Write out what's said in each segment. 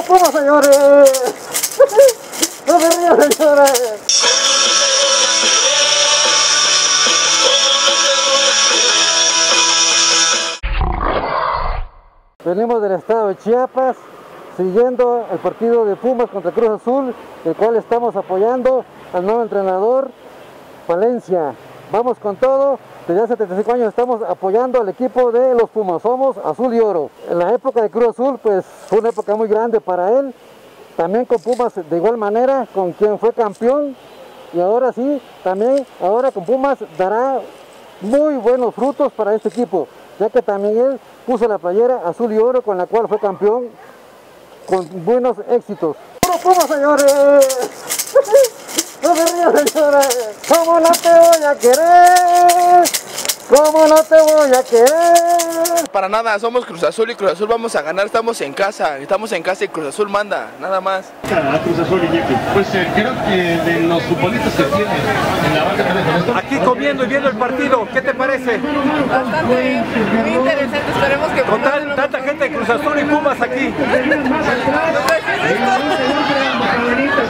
puro Puma, señores. No me río, señores. Venimos del estado de Chiapas, siguiendo el partido de Pumas contra Cruz Azul, el cual estamos apoyando al nuevo entrenador, Palencia. Vamos con todo, desde hace 75 años estamos apoyando al equipo de los Pumas, somos azul y oro. En la época de Cruz Azul, pues fue una época muy grande para él, también con Pumas de igual manera, con quien fue campeón, y ahora sí, también ahora con Pumas dará muy buenos frutos para este equipo, ya que también él puso la playera azul y oro con la cual fue campeón con buenos éxitos. ¡Puro Puma, señores! ¡No me río, señores! ¡Como no te voy a querer! ¡Como no te voy a querer! Para nada, somos Cruz Azul y Cruz Azul vamos a ganar, estamos en casa y Cruz Azul manda, nada más. A Cruz Azul, Iñaki. Pues creo que de los futbolistas que tienen en la banca tenemos... Aquí comiendo y viendo el partido, ¿qué te parece? Bastante bien, muy interesante, esperemos que... Con tanta gente de Cruz Azul y Pumas aquí.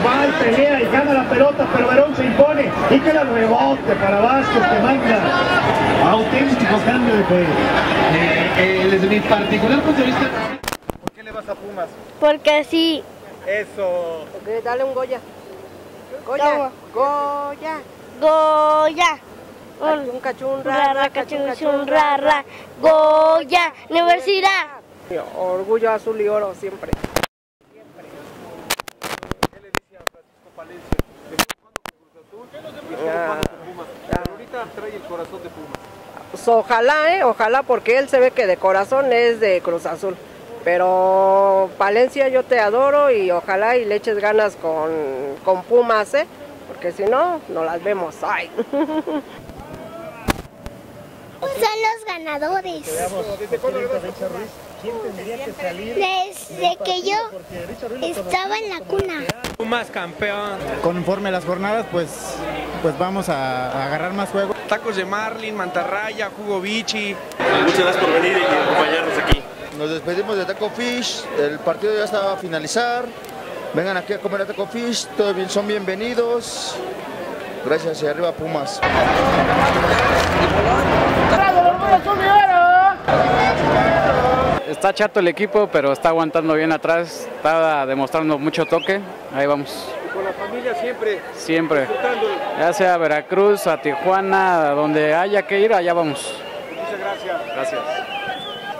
Va y pelea y gana la pelota, pero Verón se impone y que la rebote para Vázquez, que manda auténtico cambio de juego. Desde mi particular punto de vista... ¿Por qué le vas a Pumas? Porque sí. Eso. Okay, dale un Goya. Goya. Goya. Goya. Cachun, cachun, rara, cachun, cachun, rara. Goya. Universidad. Orgullo azul y oro siempre. Trae el corazón de Pumas. Pues ojalá, ojalá, porque él se ve que de corazón es de Cruz Azul. Pero Palencia, yo te adoro y ojalá y le eches ganas con Pumas, porque si no, no las vemos. ¡Ay! Son los ganadores. ¿Desde cuándo le vas a Pumas? ¿Quién tendría que salir? Desde que yo estaba en la cuna. Pumas campeón. Conforme a las jornadas, pues vamos a agarrar más juegos. Tacos de marlin, mantarraya, jugo bichi. Muchas gracias por venir y acompañarnos aquí. Nos despedimos de Taco Fish, el partido ya está a finalizar. Vengan aquí a comer a Taco Fish, todos son bienvenidos. Gracias y arriba Pumas. Está chato el equipo, pero está aguantando bien atrás, está demostrando mucho toque, ahí vamos. Con la familia siempre. Siempre. Ya sea a Veracruz, a Tijuana, donde haya que ir, allá vamos. Muchas gracias. Gracias.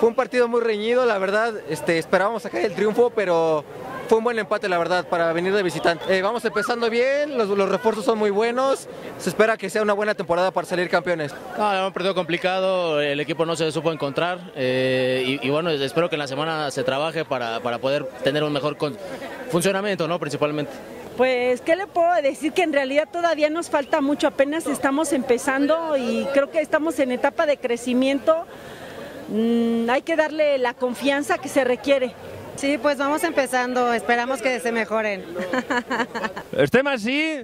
Fue un partido muy reñido, la verdad, esperábamos sacar el triunfo, pero fue un buen empate, la verdad, para venir de visitante. Vamos empezando bien, los refuerzos son muy buenos, se espera que sea una buena temporada para salir campeones. No, un partido complicado, el equipo no se supo encontrar y bueno, espero que en la semana se trabaje para poder tener un mejor funcionamiento, ¿no? Principalmente. Pues, ¿qué le puedo decir? Que en realidad todavía nos falta mucho, apenas estamos empezando y creo que estamos en etapa de crecimiento. Hay que darle la confianza que se requiere. Sí, pues vamos empezando, esperamos que se mejoren. Estem ací,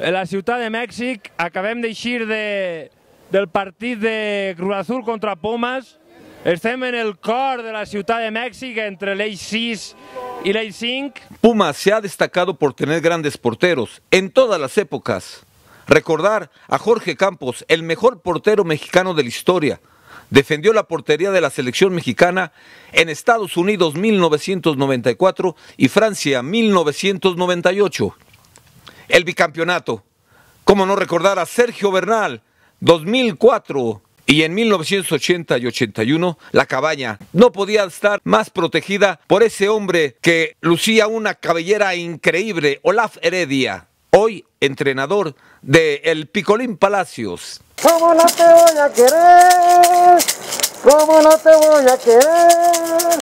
a la ciutat de Mèxic, acabem d'eixir del partit de Cruz Azul contra Pumas. Estem en el cor de la Ciudad de México, entre el 6 y el 5. Pumas se ha destacado por tener grandes porteros en todas las épocas. Recordar a Jorge Campos, el mejor portero mexicano de la historia. Defendió la portería de la selección mexicana en Estados Unidos 1994 y Francia 1998. El bicampeonato. ¿Cómo no recordar a Sergio Bernal 2004? Y en 1980 y 81, la cabaña no podía estar más protegida por ese hombre que lucía una cabellera increíble, Olaf Heredia, hoy entrenador de El Picolín Palacios. ¿Cómo no te voy a querer? ¿Cómo no te voy a querer?